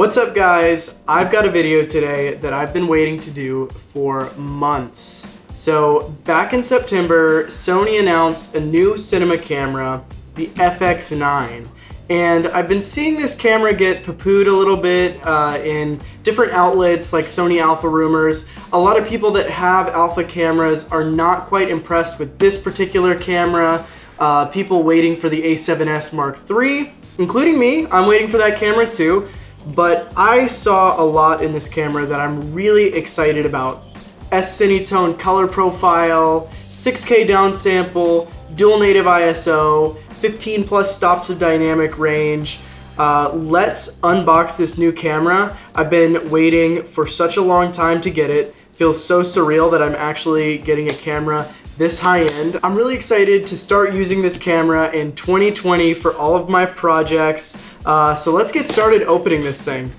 What's up guys? I've got a video today that I've been waiting to do for months. So back in September, Sony announced a new cinema camera, the FX9. And I've been seeing this camera get poo-pooed a little bit in different outlets like Sony Alpha Rumors. A lot of people that have Alpha cameras are not quite impressed with this particular camera. People waiting for the A7S Mark III, including me. I'm waiting for that camera too. But I saw a lot in this camera that I'm really excited about. S-Cinetone color profile, 6K downsample, dual native ISO, 15 plus stops of dynamic range. Let's unbox this new camera. I've been waiting for such a long time to get it. Feels so surreal that I'm actually getting a camera this high end. I'm really excited to start using this camera in 2020 for all of my projects. So let's get started opening this thing.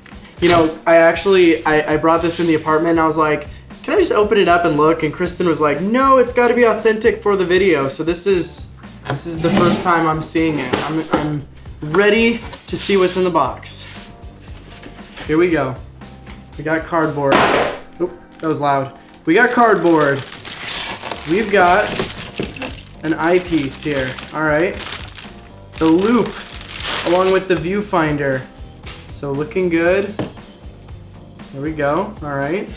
You know, I brought this in the apartment and I was like, can I just open it up and look? And Kristen was like, no, it's gotta be authentic for the video. So this is the first time I'm seeing it. I'm ready to see what's in the box. Here we go. We got cardboard. Oop, that was loud. We got cardboard. We've got an eyepiece here. All right. The loop along with the viewfinder. So looking good. There we go. All right.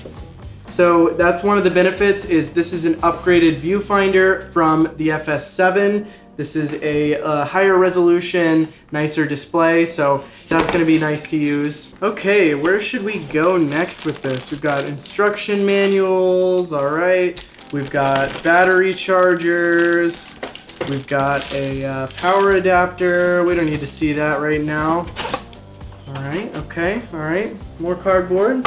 So that's one of the benefits is this is an upgraded viewfinder from the FS7. This is a higher resolution, nicer display, so that's gonna be nice to use. Okay, where should we go next with this? We've got instruction manuals, all right. We've got battery chargers. We've got a power adapter. We don't need to see that right now. All right, okay, all right. More cardboard.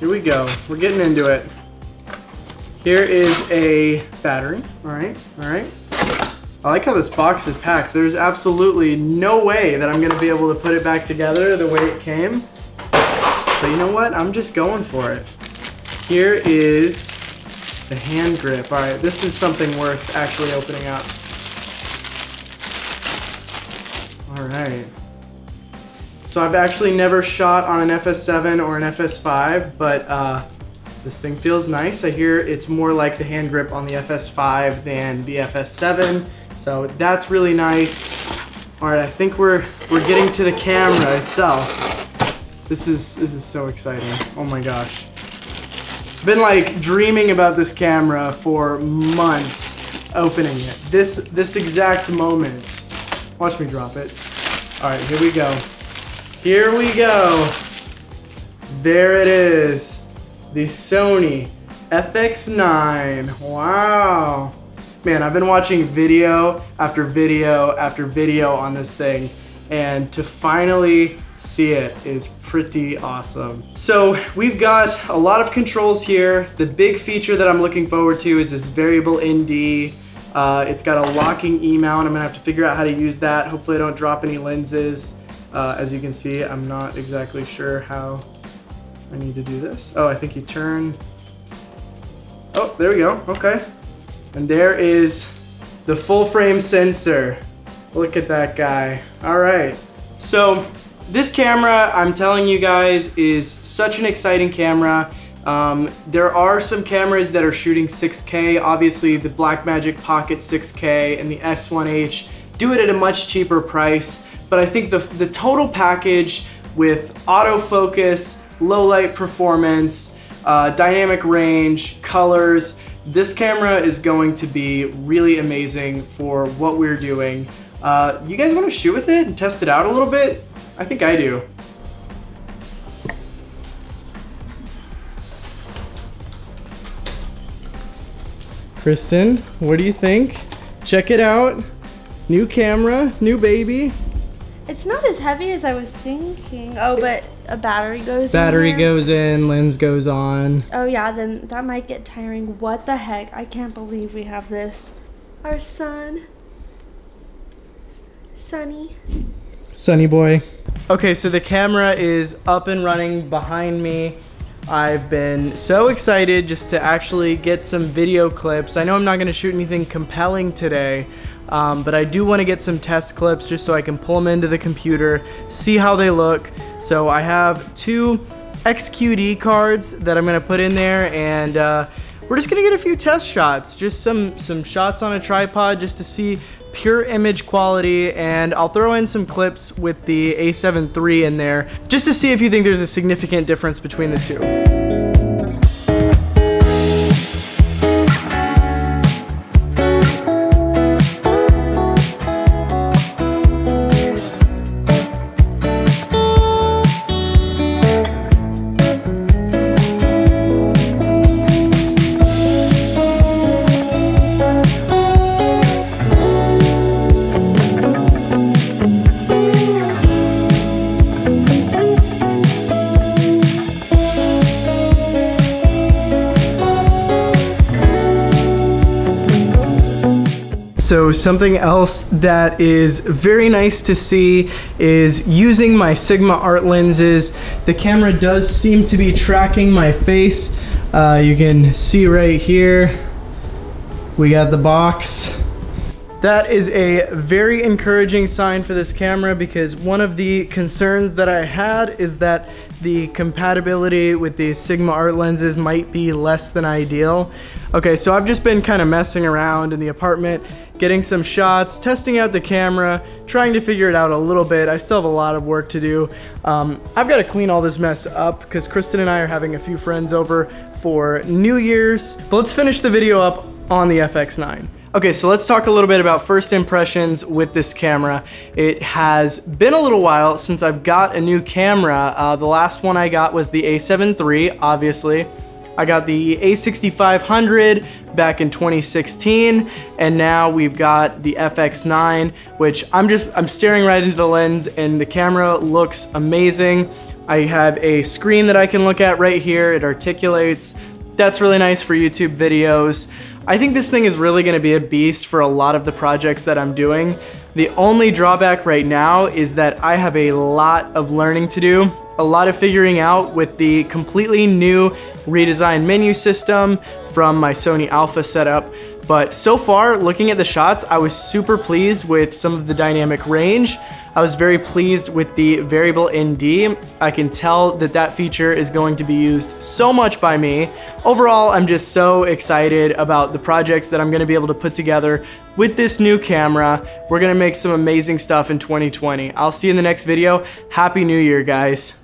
Here we go, we're getting into it. Here is a battery, all right, all right. I like how this box is packed. There's absolutely no way that I'm gonna be able to put it back together the way it came. But you know what, I'm just going for it. Here is the hand grip. All right, this is something worth actually opening up. All right. So I've actually never shot on an FS7 or an FS5, but this thing feels nice. I hear it's more like the hand grip on the FS5 than the FS7, so that's really nice. All right, I think we're getting to the camera itself. This is so exciting. Oh my gosh. I've been like dreaming about this camera for months, opening it. This exact moment. Watch me drop it. All right, here we go. Here we go. There it is. The Sony FX9. Wow. Man, I've been watching video after video after video on this thing, and to finally see it is pretty awesome. So we've got a lot of controls here. The big feature that I'm looking forward to is this variable ND. It's got a locking E-mount. I'm gonna have to figure out how to use that. Hopefully I don't drop any lenses. As you can see, I'm not exactly sure how I need to do this. Oh, I think you turn. Oh, there we go, okay. And there is the full frame sensor. Look at that guy. All right, so this camera, I'm telling you guys, is such an exciting camera. There are some cameras that are shooting 6K. Obviously, the Blackmagic Pocket 6K and the S1H do it at a much cheaper price. But I think the total package with autofocus, low light performance, dynamic range, colors, this camera is going to be really amazing for what we're doing. You guys want to shoot with it and test it out a little bit? I think I do. Kristen, what do you think? Check it out. New camera, new baby. It's not as heavy as I was thinking. Oh, but a battery goes in. Battery goes in, lens goes on. Oh yeah, then that might get tiring. What the heck? I can't believe we have this. Our son. Sonny. Sonny boy. Okay, so the camera is up and running behind me. I've been so excited just to actually get some video clips. I know I'm not going to shoot anything compelling today, but I do want to get some test clips just so I can pull them into the computer, see how they look. So I have two XQD cards that I'm going to put in there, and we're just going to get a few test shots, just some shots on a tripod just to see pure image quality, and I'll throw in some clips with the A7III in there just to see if you think there's a significant difference between the two. So something else that is very nice to see is using my Sigma Art lenses. The camera does seem to be tracking my face. You can see right here, we got the box. That is a very encouraging sign for this camera, because one of the concerns that I had is that the compatibility with the Sigma Art lenses might be less than ideal. Okay, so I've just been kind of messing around in the apartment, getting some shots, testing out the camera, trying to figure it out a little bit. I still have a lot of work to do. I've got to clean all this mess up because Kristen and I are having a few friends over for New Year's. But let's finish the video up on the FX9. Okay, so let's talk a little bit about first impressions with this camera. It has been a little while since I've got a new camera. The last one I got was the A7III, obviously. I got the A6500 back in 2016, and now we've got the FX9, which I'm staring right into the lens and the camera looks amazing. I have a screen that I can look at right here. It articulates. That's really nice for YouTube videos. I think this thing is really gonna be a beast for a lot of the projects that I'm doing. The only drawback right now is that I have a lot of learning to do, a lot of figuring out with the completely new redesigned menu system from my Sony Alpha setup. But so far, looking at the shots, I was super pleased with some of the dynamic range. I was very pleased with the variable ND. I can tell that that feature is going to be used so much by me. Overall, I'm just so excited about the projects that I'm gonna be able to put together with this new camera. We're gonna make some amazing stuff in 2020. I'll see you in the next video. Happy New Year, guys.